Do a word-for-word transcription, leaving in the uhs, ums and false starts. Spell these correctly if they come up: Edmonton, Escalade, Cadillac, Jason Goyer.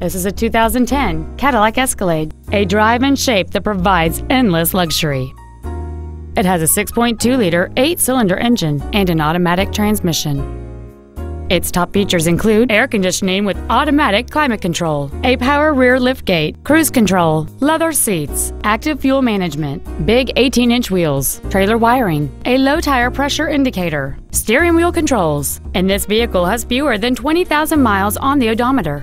This is a two thousand ten Cadillac Escalade, a drive and shape that provides endless luxury. It has a six point two liter eight-cylinder engine and an automatic transmission. Its top features include air conditioning with automatic climate control, a power rear liftgate, cruise control, leather seats, active fuel management, big eighteen inch wheels, trailer wiring, a low tire pressure indicator, steering wheel controls, and this vehicle has fewer than twenty thousand miles on the odometer.